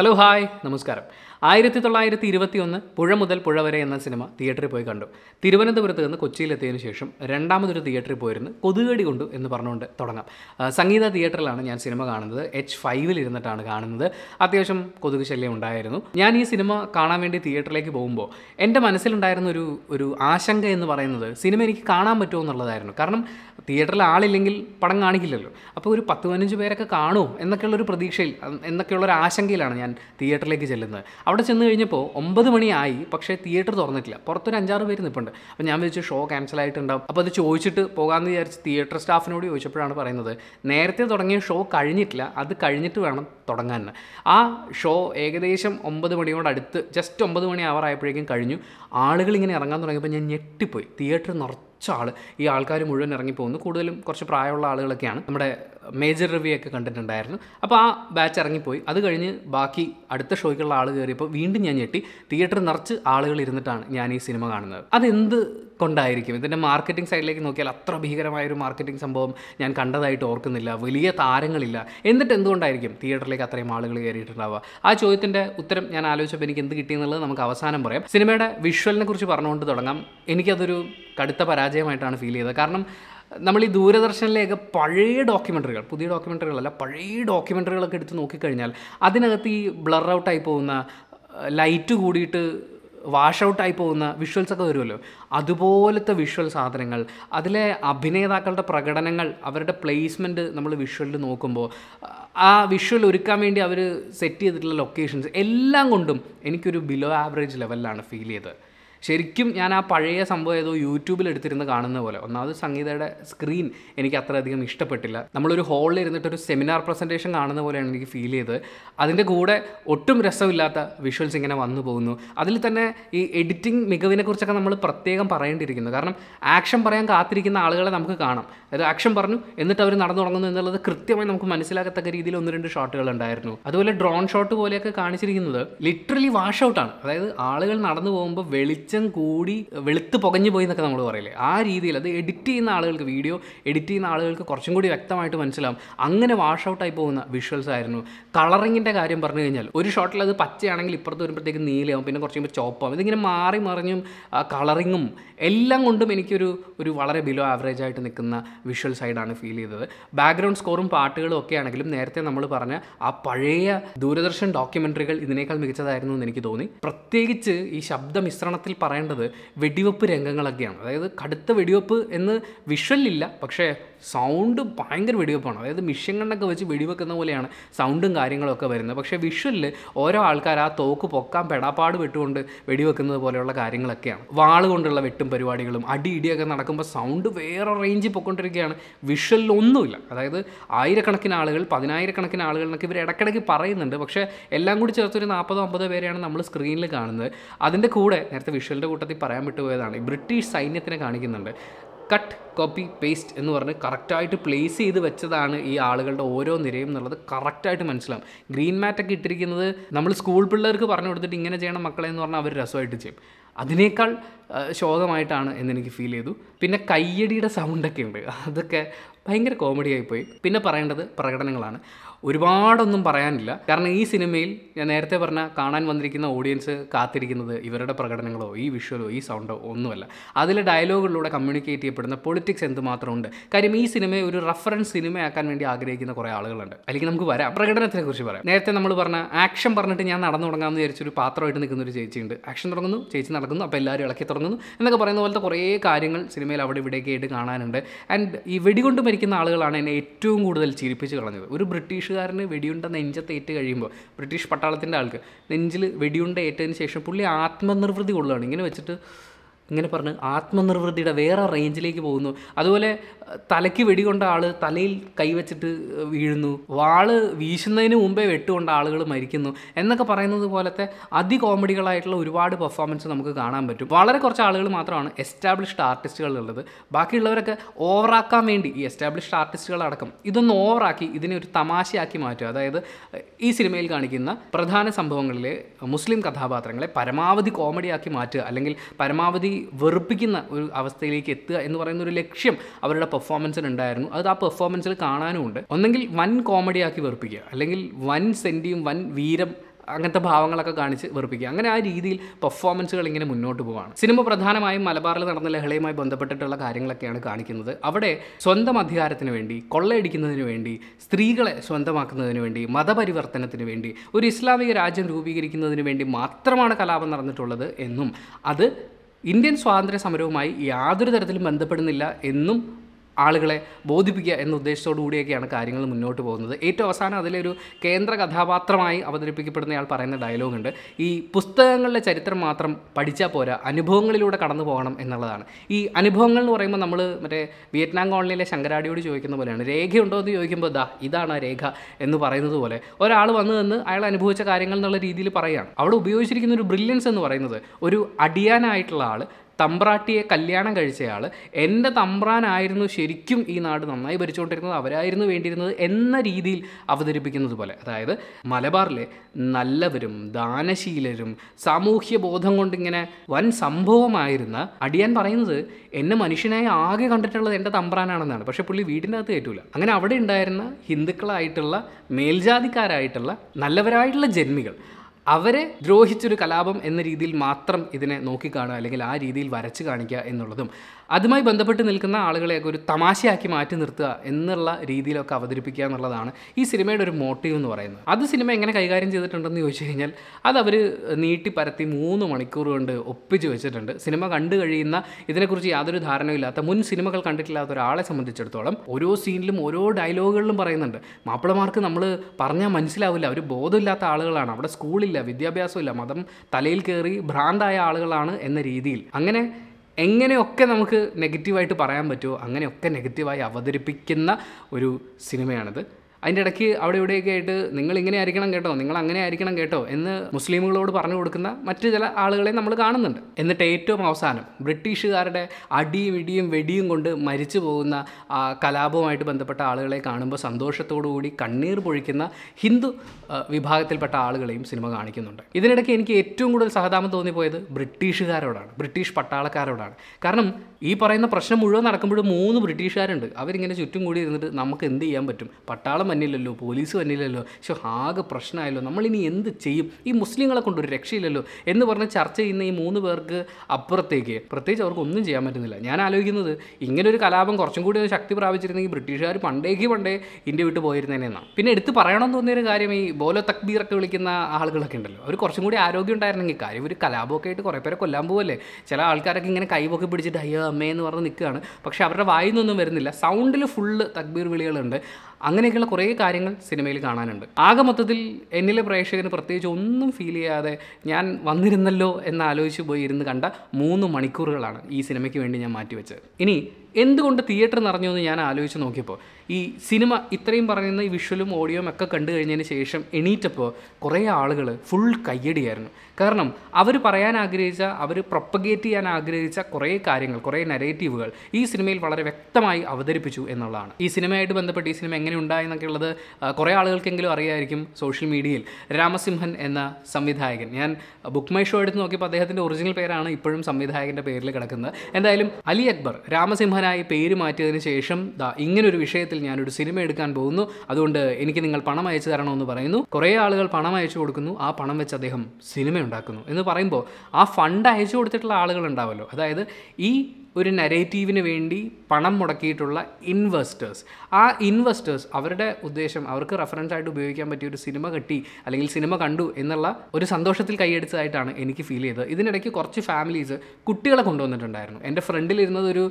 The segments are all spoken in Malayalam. Hello, hi, Namaskaram. 1921 പുഴ മുതൽ പുഴ വരെ എന്ന സിനിമ തിയേറ്ററിൽ പോയി കണ്ടു. തിരുവനന്തപുരത്ത് നിന്ന് കൊച്ചിയിലെത്തിയതിനു ശേഷം രണ്ടാമതൊരു തിയേറ്ററിൽ പോയിരുന്നു കൊതുകടി കൊണ്ടു എന്ന് പറഞ്ഞുകൊണ്ട് തുടങ്ങാം. സംഗീത തിയേറ്ററിലാണ് ഞാൻ സിനിമ കാണുന്നത്. H5 ഇരുന്നിട്ടാണ് കാണുന്നത്. അത്യാവശ്യം കൊതുക് ശല്യം ഉണ്ടായിരുന്നു. ഞാൻ ഈ സിനിമ കാണാൻ വേണ്ടി തിയേറ്ററിലേക്ക് പോകുമ്പോൾ എൻ്റെ മനസ്സിലുണ്ടായിരുന്ന ഒരു ആശങ്ക എന്ന് പറയുന്നത് സിനിമ എനിക്ക് കാണാൻ പറ്റുമോ എന്നുള്ളതായിരുന്നു. കാരണം തിയേറ്ററിൽ ആളില്ലെങ്കിൽ പടം കാണിക്കില്ലല്ലോ. അപ്പോൾ ഒരു 10-15 പേരൊക്കെ കാണുമോ എന്നൊക്കെയുള്ള ഒരു പ്രതീക്ഷയിൽ എന്നൊക്കെയുള്ള ആശങ്കയിലാണ് ഞാൻ തിയേറ്ററിലേക്ക് ചെല്ലുന്നത്. അവിടെ ചെന്ന് കഴിഞ്ഞപ്പോൾ 9 മണിയായി, പക്ഷേ തിയേറ്റർ തുറന്നിട്ടില്ല. പുറത്തൊരു 5-6 പേര് നിൽപ്പുണ്ട്. അപ്പോൾ ഞാൻ വിചാരിച്ചു ഷോ ക്യാൻസൽ ആയിട്ടുണ്ടാവും. അപ്പോൾ അത് ചോദിച്ചിട്ട് പോകാമെന്ന് വിചാരിച്ച് തിയേറ്റർ സ്റ്റാഫിനോട് ചോദിച്ചപ്പോഴാണ് പറയുന്നത് നേരത്തെ തുടങ്ങിയ ഷോ കഴിഞ്ഞിട്ടില്ല, അത് കഴിഞ്ഞിട്ട് വേണം തുടങ്ങാൻ. ആ ഷോ ഏകദേശം 9 മണിയോടടുത്ത് ജസ്റ്റ് 9 മണി ആവറായപ്പോഴേക്കും കഴിഞ്ഞു. ആളുകൾ ഇങ്ങനെ ഇറങ്ങാൻ തുടങ്ങിയപ്പോൾ ഞാൻ ഞെട്ടിപ്പോയി. തിയേറ്റർ ഈ ആൾക്കാർ മുഴുവൻ ഇറങ്ങിപ്പോകുന്നു. കൂടുതലും കുറച്ച് പ്രായമുള്ള ആളുകളൊക്കെയാണ്. നമ്മുടെ മേജർ റിവ്യൂ ഒക്കെ കണ്ടിട്ടുണ്ടായിരുന്നു. അപ്പോൾ ആ ബാച്ച് ഇറങ്ങിപ്പോയി. അത് കഴിഞ്ഞ് ബാക്കി അടുത്ത ഷോയ്ക്കുള്ള ആൾ കയറിയപ്പോൾ വീണ്ടും ഞാൻ ഞെട്ടി. തിയേറ്റർ നിറച്ച് ആളുകൾ ഇരുന്നിട്ടാണ് ഞാൻ ഈ സിനിമ കാണുന്നത്. അതെന്ത് കൊണ്ടായിരിക്കും? ഇതിൻ്റെ മാർക്കറ്റിംഗ് സൈഡിലേക്ക് നോക്കിയാൽ അത്ര ഭീകരമായൊരു മാർക്കറ്റിംഗ് സംഭവം ഞാൻ കണ്ടതായിട്ട് ഓർക്കുന്നില്ല. വലിയ താരങ്ങളില്ല. എന്നിട്ട് എന്തുകൊണ്ടായിരിക്കും തിയേറ്ററിലേക്ക് അത്രയും ആളുകൾ കയറിയിട്ടുണ്ടാവുക? ആ ചോദ്യത്തിൻ്റെ ഉത്തരം ഞാൻ ആലോചിച്ചപ്പോൾ എനിക്ക് എന്ത് കിട്ടിയെന്നുള്ളത് നമുക്ക് അവസാനം പറയാം. സിനിമയുടെ വിഷ്വലിനെ കുറിച്ച് പറഞ്ഞുകൊണ്ട് തുടങ്ങാം. എനിക്കതൊരു കടുത്ത പരാജയമായിട്ടാണ് ഫീൽ ചെയ്തത്. കാരണം നമ്മൾ ഈ ദൂരദർശനിലേക്ക് പഴയ ഡോക്യുമെൻ്ററികൾ, പുതിയ ഡോക്യുമെൻ്ററികളല്ല, പഴയ ഡോക്യുമെൻ്ററികളൊക്കെ എടുത്ത് നോക്കിക്കഴിഞ്ഞാൽ അതിനകത്ത് ഈ ബ്ലർ ഔട്ടായി പോകുന്ന, ലൈറ്റ് കൂടിയിട്ട് വാഷ് ഔട്ടായി പോകുന്ന വിഷ്വൽസൊക്കെ വരുമല്ലോ. അതുപോലത്തെ വിഷ്വൽ സാധനങ്ങൾ, അതിലെ അഭിനേതാക്കളുടെ പ്രകടനങ്ങൾ, അവരുടെ പ്ലേസ്മെൻറ്റ് നമ്മൾ വിഷ്വലിൽ നോക്കുമ്പോൾ, ആ വിഷ്വൽ ഒരുക്കാൻ വേണ്ടി അവർ സെറ്റ് ചെയ്തിട്ടുള്ള ലൊക്കേഷൻസ്, എല്ലാം കൊണ്ടും എനിക്കൊരു ബിലോ ആവറേജ് ലെവലിലാണ് ഫീൽ ചെയ്തത്. ശരിക്കും ഞാൻ ആ പഴയ സംഭവം ഏതോ യൂട്യൂബിൽ എടുത്തിരുന്ന് കാണുന്ന പോലെ. ഒന്നാമത് സംഗീതയുടെ സ്ക്രീൻ എനിക്ക് അത്രയധികം ഇഷ്ടപ്പെട്ടില്ല. നമ്മളൊരു ഹോളിൽ ഇരുന്നിട്ടൊരു സെമിനാർ പ്രസൻറ്റേഷൻ കാണുന്ന പോലെയാണ് എനിക്ക് ഫീൽ ചെയ്തത്. അതിൻ്റെ കൂടെ ഒട്ടും രസമില്ലാത്ത വിഷ്വൽസ് ഇങ്ങനെ വന്നു പോകുന്നു. അതിൽ തന്നെ ഈ എഡിറ്റിംഗ് മികവിനെക്കുറിച്ചൊക്കെ നമ്മൾ പ്രത്യേകം പറയേണ്ടിയിരിക്കുന്നു. കാരണം ആക്ഷൻ പറയാൻ കാത്തിരിക്കുന്ന ആളുകളെ നമുക്ക് കാണാം. അതായത് ആക്ഷൻ പറഞ്ഞു എന്നിട്ട് അവർ നടന്നു തുടങ്ങുന്നു എന്നുള്ളത് കൃത്യമായി നമുക്ക് മനസ്സിലാകത്തക്ക രീതിയിൽ 1-2 ഷോട്ടുകൾ ഉണ്ടായിരുന്നു. അതുപോലെ ഡ്രോൺ ഷോട്ട് പോലെയൊക്കെ കാണിച്ചിരിക്കുന്നത് ലിറ്ററലി വാഷ് ഔട്ടാണ്. അതായത് ആളുകൾ നടന്നു പോകുമ്പോൾ കൂടി വെളുത്ത് പുകഞ്ഞു പോയി എന്നൊക്കെ നമ്മൾ പറയില്ലേ, ആ രീതിയിൽ. അത് എഡിറ്റ് ചെയ്യുന്ന ആളുകൾക്ക്, വീഡിയോ എഡിറ്റ് ചെയ്യുന്ന ആളുകൾക്ക് കുറച്ചും കൂടി വ്യക്തമായിട്ട് മനസ്സിലാവും. അങ്ങനെ വാഷ് ഔട്ടായി പോകുന്ന വിഷ്വൽസ് ആയിരുന്നു. കളറിങ്ങിൻ്റെ കാര്യം പറഞ്ഞു കഴിഞ്ഞാൽ ഒരു ഷോട്ടിൽ അത് പച്ചയാണെങ്കിൽ ഇപ്പുറത്ത് വരുമ്പോഴത്തേക്ക് നീലയാവും, പിന്നെ കുറച്ച് കഴിയുമ്പോൾ ചോപ്പാവും. ഇതിങ്ങനെ മാറി മറിഞ്ഞും കളറിങ്ങും എല്ലാം കൊണ്ടും എനിക്കൊരു വളരെ ബിലോ ആവറേജ് ആയിട്ട് നിൽക്കുന്ന വിഷ്വൽ സൈഡാണ് ഫീൽ ചെയ്തത്. ബാക്ക്ഗ്രൗണ്ട് സ്കോറും പാട്ടുകളും ഒക്കെ ആണെങ്കിലും നേരത്തെ നമ്മൾ പറഞ്ഞ ആ പഴയ ദൂരദർശൻ ഡോക്യുമെൻ്ററികൾ ഇതിനേക്കാൾ മികച്ചതായിരുന്നു എന്ന് എനിക്ക് തോന്നി. പ്രത്യേകിച്ച് ഈ ശബ്ദ മിശ്രണത്തിൽ പറയേണ്ടത് വെടിവെപ്പ് രംഗങ്ങളൊക്കെയാണ്. അതായത് കടുത്ത വെടിവെപ്പ് എന്ന് വിഷ്വലില്ല, പക്ഷേ സൗണ്ട് ഭയങ്കര വെടിവെപ്പാണ്. അതായത് മിഷ്യങ്ങണ്ണൊക്കെ വെച്ച് വെടിവെക്കുന്ന പോലെയാണ് സൗണ്ടും കാര്യങ്ങളൊക്കെ വരുന്നത്. പക്ഷേ വിഷ്വലിൽ ഓരോ ആൾക്കാർ ആ തോക്ക് പൊക്കാൻ പെടാപ്പാട് വെട്ടുകൊണ്ട് വെടിവെക്കുന്നത് പോലെയുള്ള കാര്യങ്ങളൊക്കെയാണ്. വാളുകൊണ്ടുള്ള വെട്ടും പരിപാടികളും അടിയിടിയൊക്കെ നടക്കുമ്പോൾ സൗണ്ട് വേറെ റേഞ്ചിൽ പൊക്കൊണ്ടിരിക്കുകയാണ്. വിഷ്വലിലൊന്നുമില്ല. അതായത് ആയിരക്കണക്കിന് ആളുകൾ, 10,000-കണക്കിന് ആളുകൾ എന്നൊക്കെ ഇവർ ഇടയ്ക്കിടയ്ക്ക് പറയുന്നുണ്ട്. പക്ഷേ എല്ലാം കൂടി ചേർത്തൊരു 40-50 പേരെയാണ് നമ്മൾ സ്ക്രീനിൽ കാണുന്നത്. അതിൻ്റെ കൂടെ നേരത്തെ വിഷ്വലിൻ്റെ കൂട്ടത്തിൽ പറയാൻ വിട്ടുപോയതാണ്, ബ്രിട്ടീഷ് സൈന്യത്തിനെ കാണിക്കുന്നുണ്ട്. കട്ട്, കോപ്പി, പേസ്റ്റ് എന്ന് പറഞ്ഞ് കറക്റ്റായിട്ട് പ്ലേസ് ചെയ്ത് വെച്ചതാണ് ഈ ആളുകളുടെ ഓരോ നിരയും എന്നുള്ളത് കറക്റ്റായിട്ട് മനസ്സിലാവും. ഗ്രീൻ മാറ്റൊക്കെ ഇട്ടിരിക്കുന്നത് നമ്മൾ സ്കൂൾ പിള്ളേർക്ക് പറഞ്ഞു കൊടുത്തിട്ട് ഇങ്ങനെ ചെയ്യണം മക്കളെ എന്ന് പറഞ്ഞാൽ അവർ രസമായിട്ട് ചെയ്യും. അതിനേക്കാൾ ശോകമായിട്ടാണ് എന്നെനിക്ക് ഫീൽ ചെയ്തു. പിന്നെ കയ്യടിയുടെ സൗണ്ടൊക്കെ ഉണ്ട്, അതൊക്കെ ഭയങ്കര കോമഡി ആയിപ്പോയി. പിന്നെ പറയേണ്ടത് പ്രകടനങ്ങളാണ്. ഒരുപാടൊന്നും പറയാനില്ല. കാരണം ഈ സിനിമയിൽ ഞാൻ നേരത്തെ പറഞ്ഞ കാണാൻ വന്നിരിക്കുന്ന ഓഡിയൻസ് കാത്തിരിക്കുന്നത് ഇവരുടെ പ്രകടനങ്ങളോ ഈ വിഷ്വലോ ഈ സൗണ്ടോ ഒന്നുമല്ല. അതിലെ ഡയലോഗുകളിലൂടെ കമ്മ്യൂണിക്കേറ്റ് ചെയ്യപ്പെടുന്ന പൊളിറ്റിക്സ് എന്തുമാത്രമുണ്ട്. കാര്യം ഈ സിനിമയെ ഒരു റെഫറൻസ് സിനിമയാക്കാൻ വേണ്ടി ആഗ്രഹിക്കുന്ന കുറേ ആളുകളുണ്ട്. അല്ലെങ്കിൽ നമുക്ക് വരാം, പ്രകടനത്തിനെ കുറിച്ച് പറയാം. നേരത്തെ നമ്മൾ പറഞ്ഞ ആക്ഷൻ പറഞ്ഞിട്ട് ഞാൻ നടന്നു തുടങ്ങാമെന്ന് വിചാരിച്ചൊരു പാത്രമായിട്ട് നിൽക്കുന്നൊരു ചേച്ചിയുണ്ട്. ആക്ഷൻ തുടങ്ങുന്നു, ചേച്ചി നടക്കുന്നു, അപ്പോൾ എല്ലാവരും ഇളക്കി തുടങ്ങുന്നു എന്നൊക്കെ പറയുന്ന പോലത്തെ കുറേ കാര്യങ്ങൾ സിനിമയിൽ അവിടെ ഇവിടെയൊക്കെ ആയിട്ട് കാണാനുണ്ട്. ആൻഡ് ഈ വെടികൊണ്ട് മരിക്കുന്ന ആളുകളാണ് എന്നെ ഏറ്റവും കൂടുതൽ ചിരിപ്പിച്ച് കളഞ്ഞത്. ഒരു ബ്രിട്ടീഷുകാരന് വെടിയുണ്ട നെഞ്ചത്തേറ്റ് കഴിയുമ്പോൾ, ബ്രിട്ടീഷ് പട്ടാളത്തിൻ്റെ ആൾക്ക് നെഞ്ചിൽ വെടിയുണ്ട ഏറ്റതിന് ശേഷം പുള്ളി ആത്മനിർവൃത്തി കൊള്ളുകയാണ്. ഇങ്ങനെ വെച്ചിട്ട് ഇങ്ങനെ പറഞ്ഞ് ആത്മനിർവൃത്തിയുടെ വേറെ റേഞ്ചിലേക്ക് പോകുന്നു. അതുപോലെ തലയ്ക്ക് വെടികൊണ്ട ആൾ തലയിൽ കൈവച്ചിട്ട് വീഴുന്നു, വാള് വീശുന്നതിന് മുമ്പേ വെട്ടുകൊണ്ട ആളുകൾ മരിക്കുന്നു എന്നൊക്കെ പറയുന്നത് പോലത്തെ അതികോമഡികളായിട്ടുള്ള ഒരുപാട് പെർഫോമൻസ് നമുക്ക് കാണാൻ പറ്റും. വളരെ കുറച്ച് ആളുകൾ മാത്രമാണ് എസ്റ്റാബ്ലിഷ്ഡ് ആർട്ടിസ്റ്റുകളുള്ളത്. ബാക്കിയുള്ളവരൊക്കെ ഓവറാക്കാൻ വേണ്ടി ഈ എസ്റ്റാബ്ലിഷ്ഡ് ആർട്ടിസ്റ്റുകളടക്കം ഇതൊന്ന് ഓവറാക്കി ഇതിനെ ഒരു തമാശയാക്കി മാറ്റുക. അതായത് ഈ സിനിമയിൽ കാണിക്കുന്ന പ്രധാന സംഭവങ്ങളിലെ മുസ്ലിം കഥാപാത്രങ്ങളെ പരമാവധി കോമഡിയാക്കി മാറ്റുക, അല്ലെങ്കിൽ പരമാവധി വെറുപ്പിക്കുന്ന ഒരു അവസ്ഥയിലേക്ക് എത്തുക എന്ന് പറയുന്ന ഒരു ലക്ഷ്യം അവരുടെ പെർഫോമൻസിനുണ്ടായിരുന്നു. അത് ആ പെർഫോമൻസിൽ കാണാനുമുണ്ട്. ഒന്നെങ്കിൽ വൻ കോമഡിയാക്കി വെറുപ്പിക്കുക, അല്ലെങ്കിൽ വൻ സെൻറ്റിയും വൻ വീരം അങ്ങനത്തെ ഭാവങ്ങളൊക്കെ കാണിച്ച് വെറുപ്പിക്കുക. അങ്ങനെ ആ രീതിയിൽ പെർഫോമൻസുകൾ ഇങ്ങനെ മുന്നോട്ട് പോവാണ്. സിനിമ പ്രധാനമായും മലബാറിൽ നടന്ന ലഹളയുമായി ബന്ധപ്പെട്ടിട്ടുള്ള കാര്യങ്ങളൊക്കെയാണ് കാണിക്കുന്നത്. അവിടെ സ്വന്തം അധികാരത്തിന് വേണ്ടി, കൊള്ളയടിക്കുന്നതിന് വേണ്ടി, സ്ത്രീകളെ സ്വന്തമാക്കുന്നതിന് വേണ്ടി, മതപരിവർത്തനത്തിന് വേണ്ടി, ഒരു ഇസ്ലാമിക രാജ്യം രൂപീകരിക്കുന്നതിന് വേണ്ടി മാത്രമാണ് കലാപം നടന്നിട്ടുള്ളത് എന്നും അത് ഇന്ത്യൻ സ്വാതന്ത്ര്യ സമരവുമായി യാതൊരു തരത്തിലും ബന്ധപ്പെടുന്നില്ല എന്നും ആളുകളെ ബോധിപ്പിക്കുക എന്ന ഉദ്ദേശത്തോടു കൂടിയൊക്കെയാണ് കാര്യങ്ങൾ മുന്നോട്ട് പോകുന്നത്. ഏറ്റവും അവസാനം അതിലൊരു കേന്ദ്ര കഥാപാത്രമായി അവതരിപ്പിക്കപ്പെടുന്നയാൾ പറയുന്ന ഡയലോഗുണ്ട്, ഈ പുസ്തകങ്ങളുടെ ചരിത്രം മാത്രം പഠിച്ചാൽ പോരാ, അനുഭവങ്ങളിലൂടെ കടന്നു പോകണം എന്നുള്ളതാണ്. ഈ അനുഭവങ്ങൾ എന്ന് പറയുമ്പോൾ നമ്മൾ മറ്റേ വിയറ്റ്നാം കോളനിയിലെ ശങ്കരാടിയോട് ചോദിക്കുന്ന പോലെയാണ്, രേഖയുണ്ടോ എന്ന് ചോദിക്കുമ്പോൾ ദാ ഇതാണ് ആ രേഖ എന്ന് പറയുന്നത് പോലെ ഒരാൾ വന്നു നിന്ന് അയാൾ അനുഭവിച്ച കാര്യങ്ങൾ എന്നുള്ള രീതിയിൽ പറയുകയാണ്. അവിടെ ഉപയോഗിച്ചിരിക്കുന്ന ഒരു ബ്രില്യൻസ് എന്ന് പറയുന്നത്, ഒരു അടിയാനായിട്ടുള്ള ആൾ തമ്പ്രാട്ടിയെ കല്യാണം കഴിച്ചയാൾ എൻ്റെ തമ്പ്രാനായിരുന്നു ശരിക്കും ഈ നാട് നന്നായി ഭരിച്ചുകൊണ്ടിരുന്നത്, അവരായിരുന്നു വേണ്ടിയിരുന്നത് എന്ന രീതിയിൽ അവതരിപ്പിക്കുന്നത് പോലെ. അതായത് മലബാറിലെ നല്ലവരും ദാനശീലരും സാമൂഹ്യ ബോധം കൊണ്ടിങ്ങനെ വൻ സംഭവമായിരുന്ന അടിയാൻ പറയുന്നത് എന്നെ മനുഷ്യനായി ആകെ കണ്ടിട്ടുള്ളത് എൻ്റെ തമ്പ്രാനാണെന്നാണ്. പക്ഷേ പുള്ളി വീടിൻ്റെ അകത്ത് കയറ്റൂല. അങ്ങനെ അവിടെ ഉണ്ടായിരുന്ന ഹിന്ദുക്കളായിട്ടുള്ള മേൽജാതിക്കാരായിട്ടുള്ള നല്ലവരായിട്ടുള്ള ജന്മികൾ അവരെ ദ്രോഹിച്ചൊരു കലാപം എന്ന രീതിയിൽ മാത്രം ഇതിനെ നോക്കിക്കാണുക അല്ലെങ്കിൽ ആ രീതിയിൽ വരച്ച് കാണിക്കുക എന്നുള്ളതും അതുമായി ബന്ധപ്പെട്ട് നിൽക്കുന്ന ആളുകളെയൊക്കെ ഒരു തമാശയാക്കി മാറ്റി നിർത്തുക എന്നുള്ള രീതിയിലൊക്കെ അവതരിപ്പിക്കുക എന്നുള്ളതാണ് ഈ സിനിമയുടെ ഒരു മോട്ടീവ് എന്ന് പറയുന്നത്. അത് സിനിമ എങ്ങനെ കൈകാര്യം ചെയ്തിട്ടുണ്ടെന്ന് ചോദിച്ചു കഴിഞ്ഞാൽ അതവർ നീട്ടി പരത്തി 3 മണിക്കൂർ കൊണ്ട് ഒപ്പിച്ച് വെച്ചിട്ടുണ്ട്. സിനിമ കണ്ടു കഴിയുന്ന, ഇതിനെക്കുറിച്ച് യാതൊരു ധാരണയില്ലാത്ത, മുൻ സിനിമകൾ കണ്ടിട്ടില്ലാത്ത ഒരാളെ സംബന്ധിച്ചിടത്തോളം ഓരോ സീനിലും ഓരോ ഡയലോഗുകളിലും പറയുന്നുണ്ട്, മാപ്പിളമാർക്ക് നമ്മൾ പറഞ്ഞാൽ മനസ്സിലാവില്ല, അവർ ബോധമില്ലാത്ത ആളുകളാണ്, അവിടെ സ്കൂളില്ല, വിദ്യാഭ്യാസമില്ല, മതം തലയിൽ കയറി ഭ്രാന്തായ ആളുകളാണ് എന്ന രീതിയിൽ. അങ്ങനെ എങ്ങനെയൊക്കെ നമുക്ക് നെഗറ്റീവായിട്ട് പറയാൻ പറ്റുമോ അങ്ങനെയൊക്കെ നെഗറ്റീവായി അവതരിപ്പിക്കുന്ന ഒരു സിനിമയാണിത്. അതിൻ്റെ ഇടയ്ക്ക് അവിടെ ഇവിടെയൊക്കെ ആയിട്ട് നിങ്ങളിങ്ങനെ ആയിരിക്കണം കേട്ടോ, നിങ്ങൾ അങ്ങനെ ആയിരിക്കണം കേട്ടോ എന്ന് മുസ്ലിമുകളോട് പറഞ്ഞു കൊടുക്കുന്ന മറ്റു ചില ആളുകളെ നമ്മൾ കാണുന്നുണ്ട്. എന്നിട്ട് ഏറ്റവും അവസാനം ബ്രിട്ടീഷുകാരുടെ അടിയും ഇടിയും വെടിയും കൊണ്ട് മരിച്ചു പോകുന്ന കലാപവുമായിട്ട് ബന്ധപ്പെട്ട ആളുകളെ കാണുമ്പോൾ സന്തോഷത്തോടു കൂടി കണ്ണീർ പൊഴിക്കുന്ന ഹിന്ദു വിഭാഗത്തിൽപ്പെട്ട ആളുകളെയും സിനിമ കാണിക്കുന്നുണ്ട്. ഇതിനിടയ്ക്ക് എനിക്ക് ഏറ്റവും കൂടുതൽ സഹതാപം തോന്നിപ്പോയത് ബ്രിട്ടീഷുകാരോടാണ്, ബ്രിട്ടീഷ് പട്ടാളക്കാരോടാണ്. കാരണം ഈ പറയുന്ന പ്രശ്നം മുഴുവൻ നടക്കുമ്പോഴും 3 ബ്രിട്ടീഷുകാരുണ്ട്. അവരിങ്ങനെ ചുറ്റും കൂടി ഇരുന്നിട്ട് നമുക്ക് എന്ത് ചെയ്യാൻ പറ്റും, പട്ടാളം വന്നില്ലല്ലോ, പോലീസ് വന്നില്ലല്ലോ, പക്ഷേ ആകെ പ്രശ്നമായല്ലോ, നമ്മളിനി എന്ത് ചെയ്യും, ഈ മുസ്ലിങ്ങളെ കൊണ്ടൊരു രക്ഷയില്ലല്ലോ എന്ന് പറഞ്ഞ് ചർച്ച ചെയ്യുന്ന ഈ 3 പേർക്ക് അപ്പുറത്തേക്ക് പ്രത്യേകിച്ച് അവർക്ക് ഒന്നും ചെയ്യാൻ പറ്റുന്നില്ല. ഞാൻ ആലോചിക്കുന്നത് ഇങ്ങനൊരു കലാപം കുറച്ചും കൂടി ഒന്ന് ശക്തി പ്രാപിച്ചിരുന്നെങ്കിൽ ബ്രിട്ടീഷുകാർ പണ്ടേ ഇന്ത്യ വിട്ട് പോയിരുന്നേനെന്നാണ്. പിന്നെ എടുത്ത് പറയണമെന്ന് തോന്നിയൊരു കാര്യം, ഈ ബോലോ തക്ബീറൊക്കെ വിളിക്കുന്ന ആളുകളൊക്കെ ഉണ്ടല്ലോ, അവർ കുറച്ചും കൂടി ആരോഗ്യം ഉണ്ടായിരുന്നെങ്കിൽ, കാര്യം ഒരു കലാപമൊക്കെ ആയിട്ട് കുറേ പേരെ കൊല്ലാൻ പോവല്ലേ, ചില ആൾക്കാരൊക്കെ ഇങ്ങനെ കൈവൊക്കെ പിടിച്ചിട്ട് അയ്യോ അമ്മേ എന്ന് പറഞ്ഞ് നിൽക്കുകയാണ്, പക്ഷേ അവരുടെ വായിൽ നിന്നൊന്നും വരുന്നില്ല, സൗണ്ടിൽ ഫുള്ള് തക്ബീർ വിളികളുണ്ട്. അങ്ങനെയൊക്കെയുള്ള കുറേ കാര്യങ്ങൾ സിനിമയിൽ കാണാനുണ്ട്. ആകെ മൊത്തത്തിൽ എന്നിലെ പ്രേക്ഷകന് പ്രത്യേകിച്ച് ഒന്നും ഫീൽ ചെയ്യാതെ ഞാൻ വന്നിരുന്നല്ലോ എന്ന് ആലോചിച്ച് പോയി ഇരുന്ന് കണ്ട 3 മണിക്കൂറുകളാണ് ഈ സിനിമയ്ക്ക് വേണ്ടി ഞാൻ മാറ്റിവെച്ചത്. ഇനി എന്തുകൊണ്ട് തിയേറ്റർ നിറഞ്ഞു എന്ന് ഞാൻ ആലോചിച്ച് നോക്കിയപ്പോൾ, ഈ സിനിമ ഇത്രയും പറയുന്ന ഈ വിഷ്വലും ഓഡിയോയും ഒക്കെ കണ്ടു കഴിഞ്ഞതിന് ശേഷം എണീറ്റപ്പോൾ കുറേ ആളുകൾ ഫുൾ കയ്യടിയായിരുന്നു. കാരണം അവർ പറയാൻ ആഗ്രഹിച്ച, അവർ പ്രൊപ്പഗേറ്റ് ചെയ്യാൻ ആഗ്രഹിച്ച കുറേ കാര്യങ്ങൾ, കുറേ നെറേറ്റീവുകൾ ഈ സിനിമയിൽ വളരെ വ്യക്തമായി അവതരിപ്പിച്ചു എന്നുള്ളതാണ്. ഈ സിനിമയായിട്ട് ബന്ധപ്പെട്ട് ഈ സിനിമ എങ്ങനെ ഉണ്ടായെന്നൊക്കെ ഉള്ളത് കുറേ ആളുകൾക്കെങ്കിലും അറിയായിരിക്കും. സോഷ്യൽ മീഡിയയിൽ രാമസിംഹൻ എന്ന സംവിധായകൻ, ഞാൻ ബുക്ക് മൈ ഷോ എടുത്ത് നോക്കിയപ്പോൾ അദ്ദേഹത്തിൻ്റെ ഒറിജിനൽ പേരാണ് ഇപ്പോഴും സംവിധായകൻ്റെ പേരിൽ കിടക്കുന്നത്. എന്തായാലും അലി അക്ബർ രാമസിംഹനായി പേര് മാറ്റിയതിന് ശേഷം ഇങ്ങനൊരു വിഷയത്തിൽ ഞാനൊരു സിനിമ എടുക്കാൻ പോകുന്നു, അതുകൊണ്ട് എനിക്ക് നിങ്ങൾ പണം അയച്ചു തരണമെന്ന് പറയുന്നു. കുറേ ആളുകൾ പണം അയച്ചു കൊടുക്കുന്നു, ആ പണം വെച്ച് അദ്ദേഹം സിനിമ ഉണ്ടാക്കുന്നു എന്ന് പറയുമ്പോൾ ആ ഫണ്ട് അയച്ചു കൊടുത്തിട്ടുള്ള ആളുകളുണ്ടാവല്ലോ, അതായത് ഈ ഒരു നരേറ്റീവിന് വേണ്ടി പണം മുടക്കിയിട്ടുള്ള ഇൻവെസ്റ്റേഴ്സ്. ആ ഇൻവെസ്റ്റേഴ്സ് അവരുടെ ഉദ്ദേശം അവർക്ക് റെഫറൻസ് ആയിട്ട് ഉപയോഗിക്കാൻ പറ്റിയ ഒരു സിനിമ കിട്ടി അല്ലെങ്കിൽ സിനിമ കണ്ടു എന്നുള്ള ഒരു സന്തോഷത്തിൽ കൈയടിച്ചതായിട്ടാണ് എനിക്ക് ഫീൽ ചെയ്തത്. ഇതിനിടയ്ക്ക് കുറച്ച് ഫാമിലീസ് കുട്ടികളെ കൊണ്ടുവന്നിട്ടുണ്ടായിരുന്നു. എൻ്റെ ഫ്രണ്ടിലിരുന്നത് ഒരു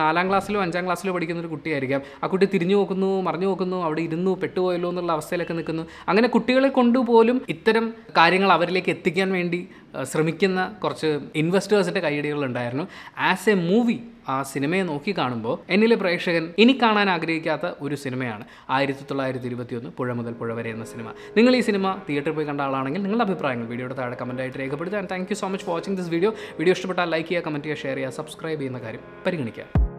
4ാം ക്ലാസ്സിലോ 5ാം ക്ലാസ്സിലോ പഠിക്കുന്ന ഒരു കുട്ടിയായിരിക്കാം. ആ കുട്ടി തിരിഞ്ഞു നോക്കുന്നു, മറിഞ്ഞു നോക്കുന്നു, അവിടെ ഇരുന്നു പെട്ടുപോയല്ലോ എന്നുള്ള അവസ്ഥയിലൊക്കെ നിൽക്കുന്നു. അങ്ങനെ കുട്ടികളെ കൊണ്ടുപോലും ഇത്തരം കാര്യങ്ങൾ അവരിലേക്ക് എത്തിക്കാൻ വേണ്ടി ശ്രമിക്കുന്ന കുറച്ച് ഇൻവെസ്റ്റേഴ്സിൻ്റെ കൈയ്യടികളുണ്ടായിരുന്നു. ആസ് എ മൂവി ആ സിനിമയെ നോക്കി കാണുമ്പോൾ എന്നിലെ പ്രേക്ഷകൻ ഇനി കാണാൻ ആഗ്രഹിക്കാത്ത ഒരു സിനിമയാണ് 1921 പുഴ മുതൽ പുഴ വരെ എന്ന സിനിമ. നിങ്ങൾ ഈ സിനിമ തിയേറ്ററിൽ പോയി കണ്ട ആളാണെങ്കിൽ നിങ്ങളുടെ അഭിപ്രായങ്ങൾ വീഡിയോയുടെ താഴെ കമൻറ്റായിട്ട് രേഖപ്പെടുത്തുക. And thank you so much for watching this video. Video ഇഷ്ടപ്പെട്ടാൽ ലൈക്ക് ചെയ്യുക, കമൻറ്റ് ചെയ്യുക, ഷെയർ ചെയ്യുക, സബ്സ്ക്രൈബ് ചെയ്യുന്ന കാര്യം പരിഗണിക്കുക.